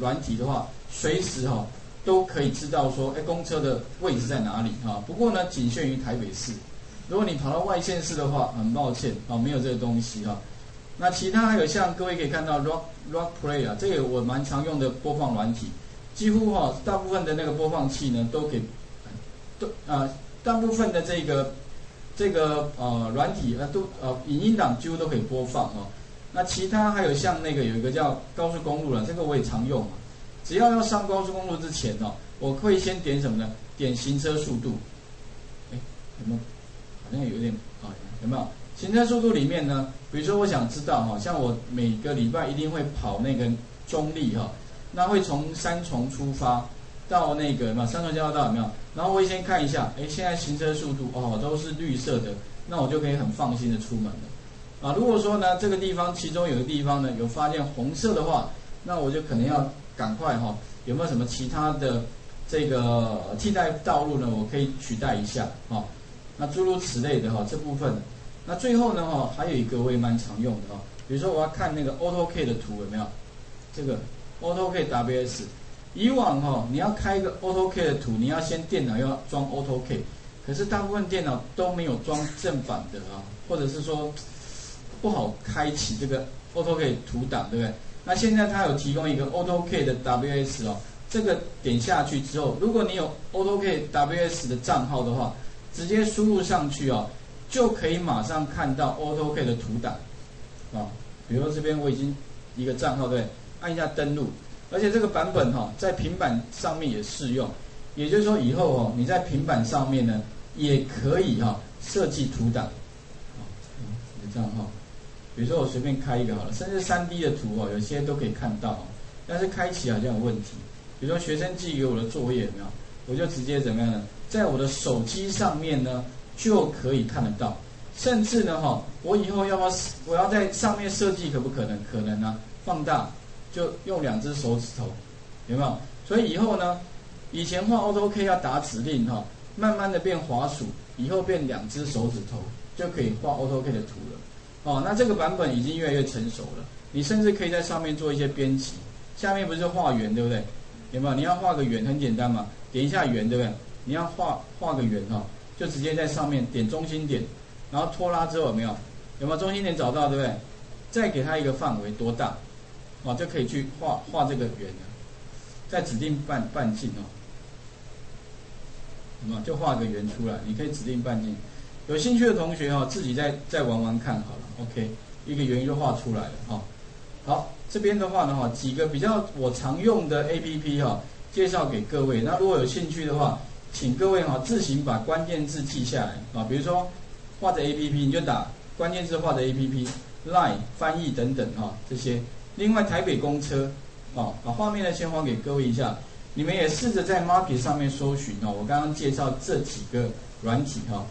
软体的话，随时哈都可以知道说，哎，公车的位置在哪里哈。不过呢，仅限于台北市。如果你跑到外县市的话，很抱歉啊，没有这个东西哈。那其他还有像各位可以看到 Rock Player 这个我蛮常用的播放软体，几乎哈大部分的那个播放器呢都给大部分的这个软体都影音档几乎都可以播放哈。那其他还有像那个有一个叫高速公路了，这个我也常用。只要上高速公路之前哦，我会先点什么呢？点行车速度。哎，有没有？好像有点啊，有没有？行车速度里面呢，比如说我想知道哈，像我每个礼拜一定会跑那个中壢哈，那会从三重出发到那个嘛三重交流道有没有？然后我会先看一下，哎，现在行车速度哦都是绿色的，那我就可以很放心的出门了。啊，如果说呢，这个地方其中有个地方呢有发现红色的话，那我就可能要赶快哈、哦，有没有什么其他的这个替代道路呢？我可以取代一下啊、哦，那诸如此类的哈、哦、这部分。那最后呢哈、哦，还有一个我也蛮常用的哈、哦，比如说我要看那个 Auto K 的图有没有？这个 Auto K WS， 以往哈、哦、你要开一个 Auto K 的图，你要先电脑要装 Auto K， 可是大部分电脑都没有装正版的啊，或者是说。不好开启这个 AutoCAD 图档，对不对？那现在它有提供一个 AutoCAD 的 WS 哦，这个点下去之后，如果你有 AutoCAD WS 的账号的话，直接输入上去哦，就可以马上看到 AutoCAD 的图档啊、哦。比如说这边我已经一个账号，对不对？按一下登录，而且这个版本哈、哦，在平板上面也适用，也就是说以后哦，你在平板上面呢，也可以哈、哦、设计图档，这样哈。比如说我随便开一个好了，甚至 3D 的图哦，有些都可以看到，但是开启好像有问题。比如说学生寄给我的作业有没有，我就直接怎么样呢？在我的手机上面呢就可以看得到，甚至呢哈，我以后要不要我要在上面设计可不可能？可能啊，放大就用两只手指头，有没有？所以以后呢，以前画 AutoK 要打指令哈，慢慢的变滑鼠，以后变两只手指头就可以画 AutoK 的图了。哦，那这个版本已经越来越成熟了，你甚至可以在上面做一些编辑。下面不是画圆，对不对？有没有？你要画个圆，很简单嘛，点一下圆，对不对？你要画个圆哈、哦，就直接在上面点中心点，然后拖拉之后有没有？有没有中心点找到，对不对？再给它一个范围多大，哦，就可以去画这个圆了。再指定半径哦，有没有？就画个圆出来，你可以指定半径。有兴趣的同学哈、哦，自己再玩玩看好了。OK， 一个圆就画出来了哈、哦。好，这边的话呢哈，几个比较我常用的 APP 哈、哦，介绍给各位。那如果有兴趣的话，请各位哈、哦、自行把关键字记下来啊。比如说画的 APP， 你就打关键字画的 APP、Line 翻译等等哈、哦、这些。另外台北公车啊、哦，把画面呢先还给各位一下。你们也试着在 Market 上面搜寻哦，我刚刚介绍这几个软体哈。哦